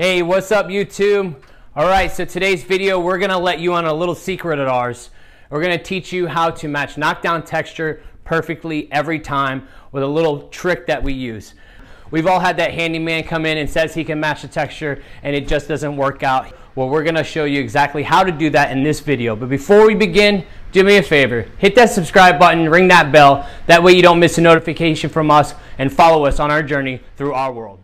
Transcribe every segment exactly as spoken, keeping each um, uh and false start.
Hey, what's up, YouTube? All right, so today's video, we're gonna let you on a little secret of ours. We're gonna teach you how to match knockdown texture perfectly every time with a little trick that we use. We've all had that handyman come in and says he can match the texture and it just doesn't work out. Well, we're gonna show you exactly how to do that in this video. But before we begin, do me a favor, hit that subscribe button, ring that bell. That way you don't miss a notification from us, and follow us on our journey through our world.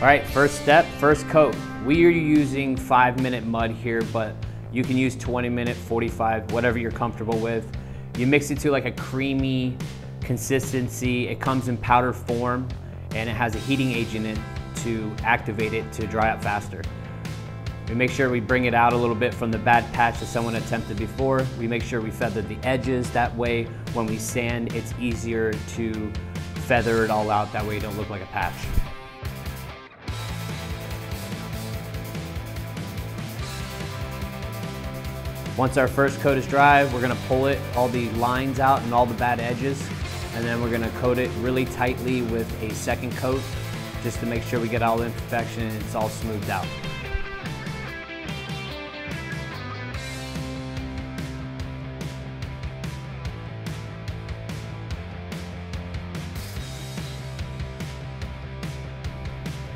All right, first step, first coat. We are using five minute mud here, but you can use twenty minute, forty-five, whatever you're comfortable with. You mix it to like a creamy consistency. It comes in powder form and it has a heating agent in it to activate it to dry up faster. We make sure we bring it out a little bit from the bad patch that someone attempted before. We make sure we feather the edges. That way when we sand, it's easier to feather it all out. That way you don't look like a patch. Once our first coat is dry, we're gonna pull it, all the lines out and all the bad edges, and then we're gonna coat it really tightly with a second coat just to make sure we get all the imperfection and it's all smoothed out.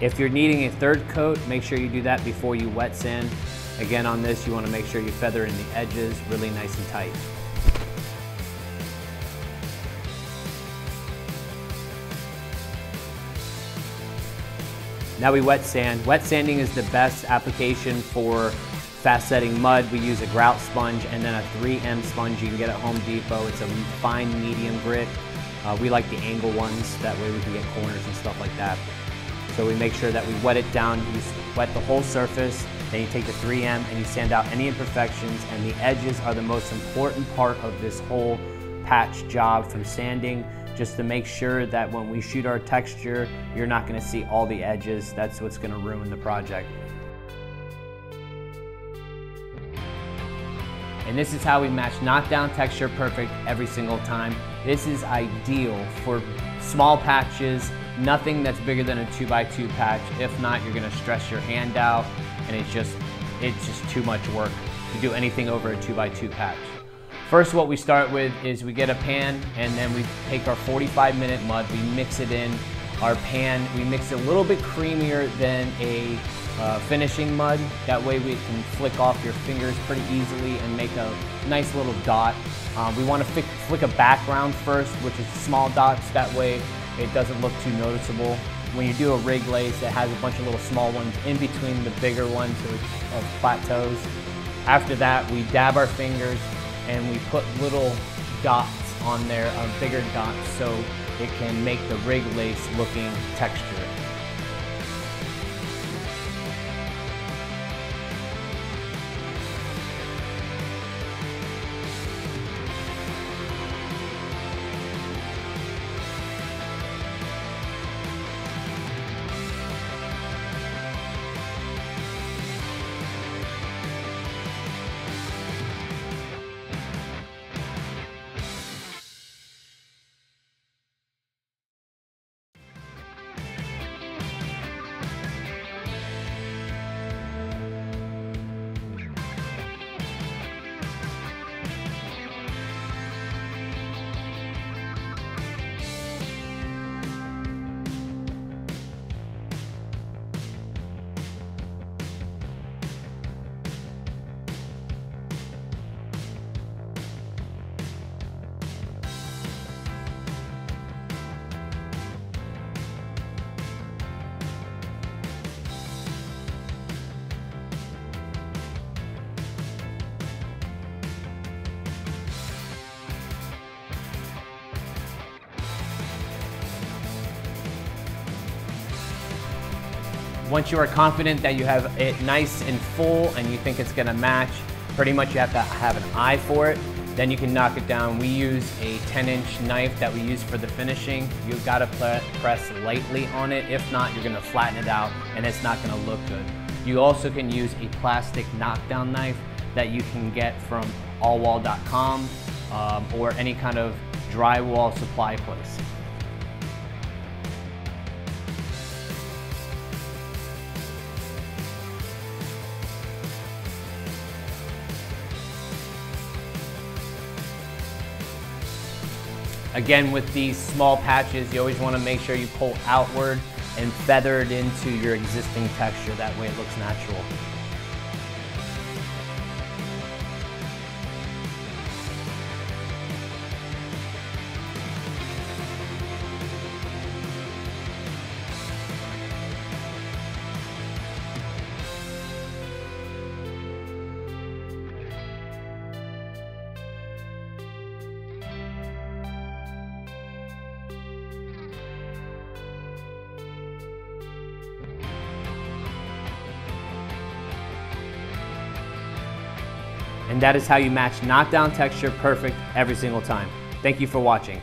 If you're needing a third coat, make sure you do that before you wet sand. Again, on this, you want to make sure you feather in the edges really nice and tight. Now we wet sand. Wet sanding is the best application for fast setting mud. We use a grout sponge and then a three M sponge you can get at Home Depot. It's a fine medium grit. Uh, we like the angle ones, that way we can get corners and stuff like that. So we make sure that we wet it down. You wet the whole surface, then you take the three M and you sand out any imperfections, and the edges are the most important part of this whole patch job from sanding, just to make sure that when we shoot our texture, you're not gonna see all the edges. That's what's gonna ruin the project. And this is how we match knockdown texture perfect every single time. This is ideal for small patches, nothing that's bigger than a two by two patch. If not, you're gonna stress your hand out and it's just, it's just too much work to do anything over a two by two patch. First, what we start with is we get a pan and then we take our forty-five minute mud, we mix it in our pan, we mix it a little bit creamier than a uh, finishing mud. That way we can flick off your fingers pretty easily and make a nice little dot. Um, we wanna flick, flick a background first, which is small dots, that way it doesn't look too noticeable. When you do a rig lace, it has a bunch of little small ones in between the bigger ones of plateaus. After that, we dab our fingers and we put little dots on there, um, bigger dots, so it can make the rig lace looking textured. Once you are confident that you have it nice and full and you think it's gonna match, pretty much you have to have an eye for it, then you can knock it down. We use a ten inch knife that we use for the finishing. You've gotta press lightly on it. If not, you're gonna flatten it out and it's not gonna look good. You also can use a plastic knockdown knife that you can get from all wall dot com um, or any kind of drywall supply place. Again, with these small patches, you always want to make sure you pull outward and feather it into your existing texture. That way it looks natural. And that is how you match knockdown texture perfect every single time. Thank you for watching.